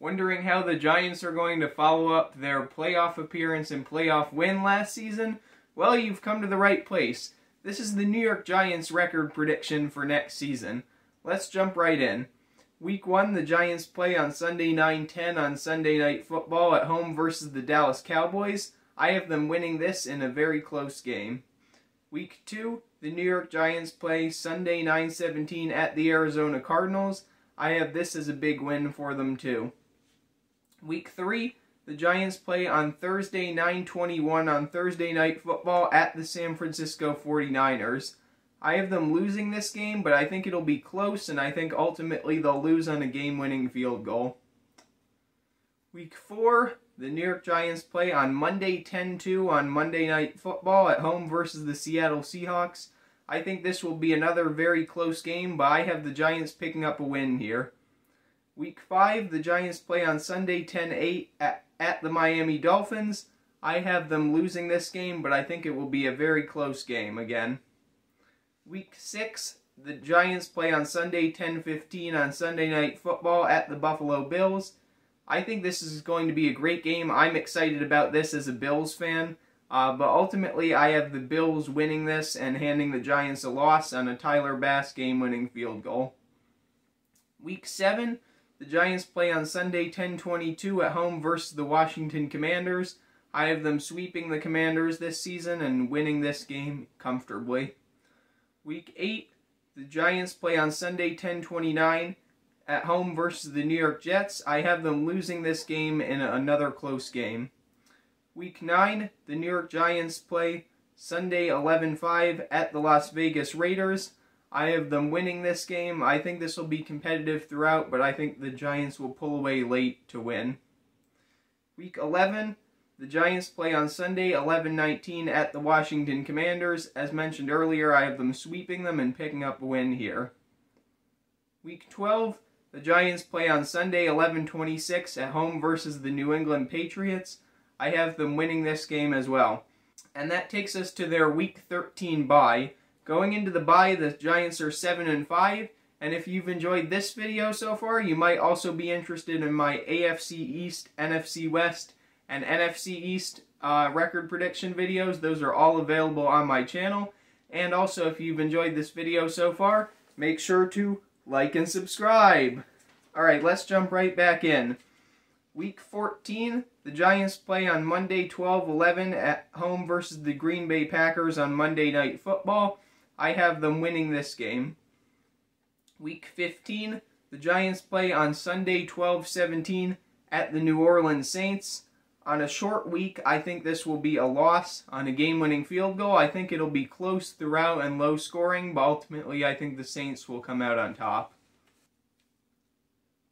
Wondering how the Giants are going to follow up their playoff appearance and playoff win last season? Well, you've come to the right place. This is the New York Giants record prediction for next season. Let's jump right in. Week 1, the Giants play on Sunday 9-10 on Sunday Night Football at home versus the Dallas Cowboys. I have them winning this in a very close game. Week 2, the New York Giants play Sunday 9-17 at the Arizona Cardinals. I have this as a big win for them too. Week 3, the Giants play on Thursday 9-21 on Thursday Night Football at the San Francisco 49ers. I have them losing this game, but I think it'll be close, and I think ultimately they'll lose on a game-winning field goal. Week 4, the New York Giants play on Monday 10-2 on Monday Night Football at home versus the Seattle Seahawks. I think this will be another very close game, but I have the Giants picking up a win here. Week 5, the Giants play on Sunday 10-8 at the Miami Dolphins. I have them losing this game, but I think it will be a very close game again. Week 6, the Giants play on Sunday 10-15 on Sunday Night Football at the Buffalo Bills. I think this is going to be a great game. I'm excited about this as a Bills fan. But ultimately, I have the Bills winning this and handing the Giants a loss on a Tyler Bass game-winning field goal. Week 7, the Giants play on Sunday 10-22 at home versus the Washington Commanders. I have them sweeping the Commanders this season and winning this game comfortably. Week 8, the Giants play on Sunday 10-29 at home versus the New York Jets. I have them losing this game in another close game. Week 9, the New York Giants play Sunday 11-5 at the Las Vegas Raiders. I have them winning this game. I think this will be competitive throughout, but I think the Giants will pull away late to win. Week 11, the Giants play on Sunday 11-19 at the Washington Commanders. As mentioned earlier, I have them sweeping them and picking up a win here. Week 12, the Giants play on Sunday 11-26 at home versus the New England Patriots. I have them winning this game as well. And that takes us to their Week 13 bye. Going into the bye, the Giants are 7-5. And if you've enjoyed this video so far, you might also be interested in my AFC East, NFC West, and NFC East record prediction videos. Those are all available on my channel. And also, if you've enjoyed this video so far, make sure to like and subscribe. Alright, let's jump right back in. Week 14, the Giants play on Monday 12-11 at home versus the Green Bay Packers on Monday Night Football. I have them winning this game. Week 15, the Giants play on Sunday 12-17 at the New Orleans Saints. On a short week, I think this will be a loss on a game-winning field goal. I think it'll be close throughout and low scoring, but ultimately I think the Saints will come out on top.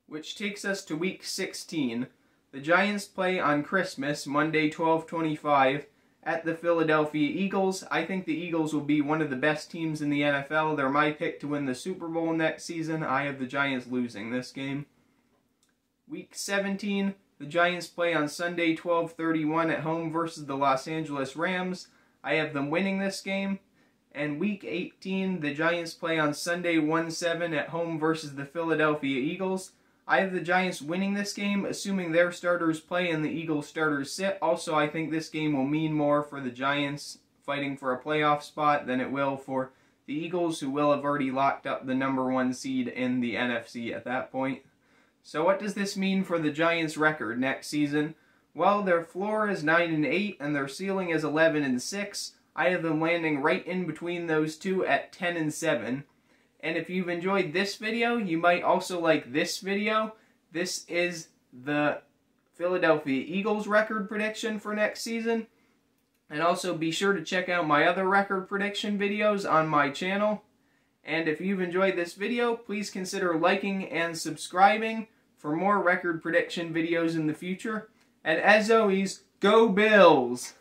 Which takes us to Week 16. The Giants play on Christmas, Monday 12-25, at the Philadelphia Eagles. I think the Eagles will be one of the best teams in the NFL. They're my pick to win the Super Bowl next season. I have the Giants losing this game. Week 17... the Giants play on Sunday 12-31 at home versus the Los Angeles Rams. I have them winning this game. And Week 18, the Giants play on Sunday 1-7 at home versus the Philadelphia Eagles. I have the Giants winning this game, assuming their starters play and the Eagles starters sit. Also, I think this game will mean more for the Giants fighting for a playoff spot than it will for the Eagles, who will have already locked up the number 1 seed in the NFC at that point. So what does this mean for the Giants' record next season? Well, their floor is 9-8 and their ceiling is 11-6. I have them landing right in between those two at 10-7. And if you've enjoyed this video, you might also like this video. This is the Philadelphia Eagles record prediction for next season. And also be sure to check out my other record prediction videos on my channel. And if you've enjoyed this video, please consider liking and subscribing for more record prediction videos in the future. And as always, go Bills!